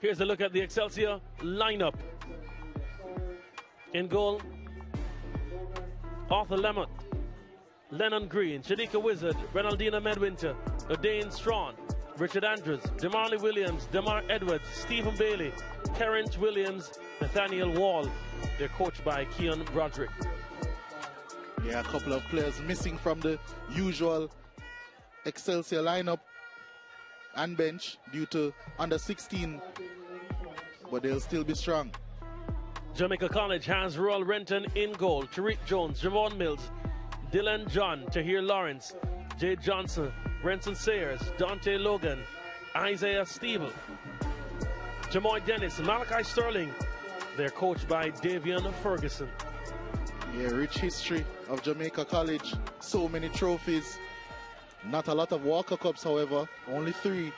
Here's a look at the Excelsior lineup. In goal, Arthur Lemon, Lennon Green, Shadika Wizard, Renaldino Medwinter, Odane Strawn, Richard Andrews, Demarley Williams, Demar Edwards, Stephen Bailey, Terence Williams, Nathaniel Wall. They're coached by Keon Broderick. Yeah, a couple of players missing from the usual Excelsior lineup and bench due to under 16, but they'll still be strong. Jamaica College has Royal Renton in goal. Tariq Jones, Jamon Mills, Dylan John, Tahir Lawrence, Jay Johnson, Renson Sayers, Dante Logan, Isaiah Steeble, Jamoy Dennis, Malachi Sterling. They're coached by Davion Ferguson. Yeah, rich history of Jamaica College. So many trophies. Not a lot of Walker Cups, however. Only 3.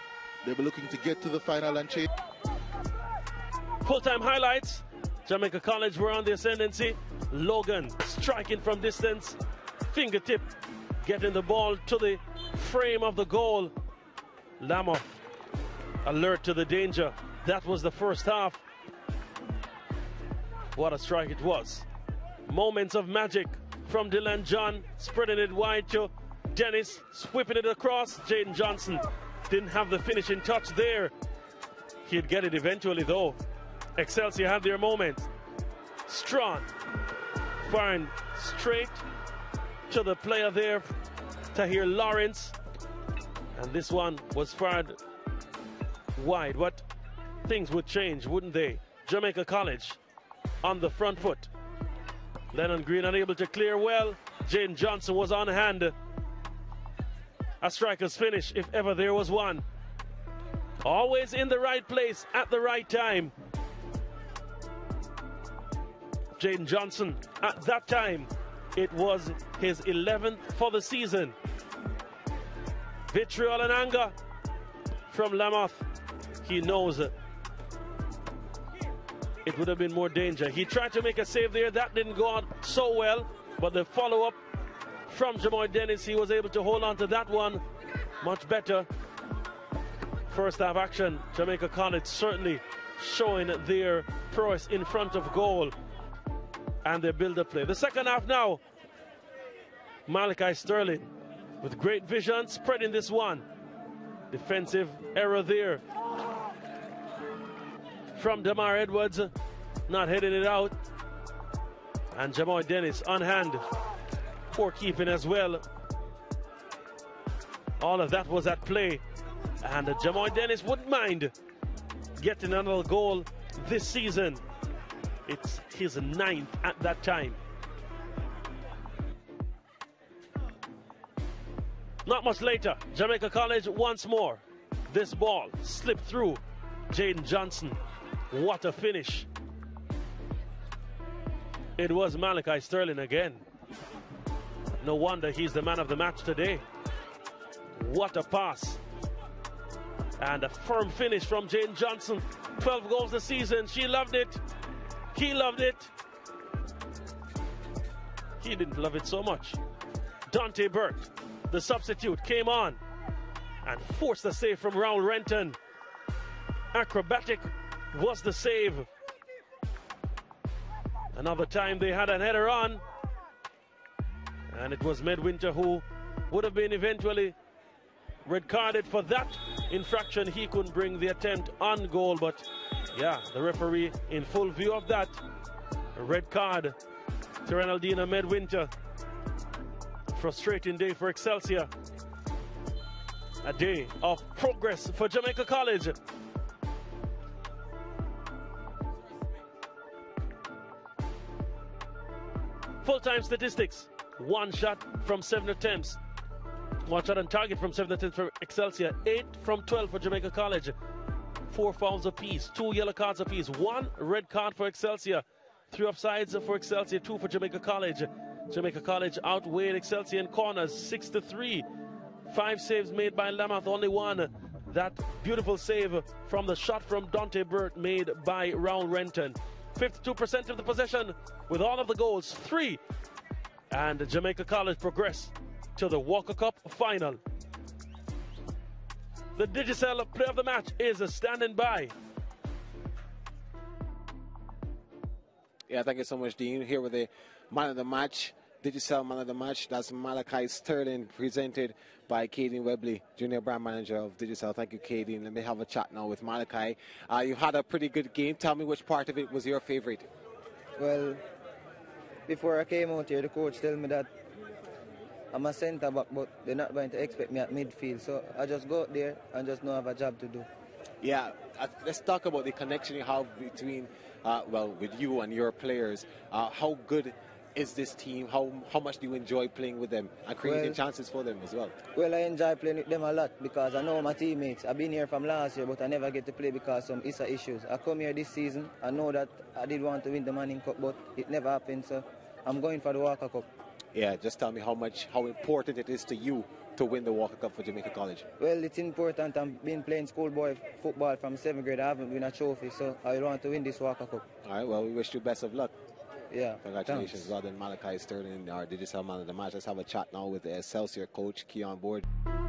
They'll be looking to get to the final and chase. Full-time highlights. Jamaica College were on the ascendancy. Logan striking from distance. Fingertip getting the ball to the frame of the goal. Lamoff alert to the danger. That was the first half. What a strike it was. Moments of magic from Dylan John. Spreading it wide to Dennis. Whipping it across. Jayden Johnson didn't have the finishing touch there. He'd get it eventually though. Excelsior had their moment. Strawn firing straight to the player there, Tahir Lawrence. And this one was fired wide. But things would change, wouldn't they? Jamaica College on the front foot. Lennon Green unable to clear well. Jayden Johnson was on hand. A striker's finish, if ever there was one. Always in the right place at the right time. Jayden Johnson, at that time, it was his 11th for the season. Vitriol and anger from Lamoff. He knows it would have been more danger. He tried to make a save there. That didn't go out so well, but the follow-up from Jamoy Dennis, he was able to hold on to that one much better. First half action, Jamaica College certainly showing their prowess in front of goal. And they build a play. The second half now. Malachi Sterling with great vision, spreading this one. Defensive error there from Demar Edwards, not heading it out. And Jamoy Dennis on hand for keeping as well. All of that was at play. And Jamoy Dennis wouldn't mind getting another goal this season. It's his 9th at that time. Not much later, Jamaica College once more. This ball slipped through Jayden Johnson. What a finish. It was Malachi Sterling again. No wonder he's the man of the match today. What a pass. And a firm finish from Jayden Johnson. 12 goals this season. She loved it. He loved it. He didn't love it so much. Dante Burke, the substitute, came on and forced the save from Raul Renton. Acrobatic was the save. Another time they had a header on. And it was Medwinter who would have been eventually red carded for that infraction. He couldn't bring the attempt on goal, but yeah, the referee in full view of that. A red card to Renaldino Medwinter. Frustrating day for Excelsior. A day of progress for Jamaica College. Full-time statistics. 1 shot from 7 attempts. 1 shot on target from 7 attempts for Excelsior. 8 from 12 for Jamaica College. 4 fouls apiece, 2 yellow cards apiece, 1 red card for Excelsior, 3 offsides for Excelsior, 2 for Jamaica College. Jamaica College outweighed Excelsior in corners, 6-3. 5 saves made by Lamoff, only 1. That beautiful save from the shot from Dante Burke made by Raul Renton. 52% of the possession with all of the goals, 3. And Jamaica College progress to the Walker Cup final. The Digicel player of the match is standing by. Yeah, thank you so much, Dean. Here with the man of the match, Digicel man of the match. That's Malachi Sterling, presented by Kayden Webley, junior brand manager of Digicel. Thank you, Kayden. Let me have a chat now with Malachi. You had a pretty good game. Tell me which part of it was your favorite. Well, before I came out here, the coach told me that I'm a centre back, but they're not going to expect me at midfield. So I just go out there and just know I have a job to do. Yeah, let's talk about the connection you have between, well, with you and your players. How good is this team? How much do you enjoy playing with them and creating chances for them as well? Well, I enjoy playing with them a lot because I know my teammates. I've been here from last year, but I never get to play because of some ISA issues. I come here this season. I know that I did want to win the Manning Cup, but it never happened, so I'm going for the Walker Cup. Yeah, just tell me how important it is to you to win the Walker Cup for Jamaica College. Well, it's important. I've been playing schoolboy football from 7th grade. I haven't won a trophy, so I want to win this Walker Cup. All right, well, we wish you best of luck. Yeah, congratulations. Well, then Malachi Sterling, our Digicel man of the match. Let's have a chat now with the Excelsior coach, Keon Broderick.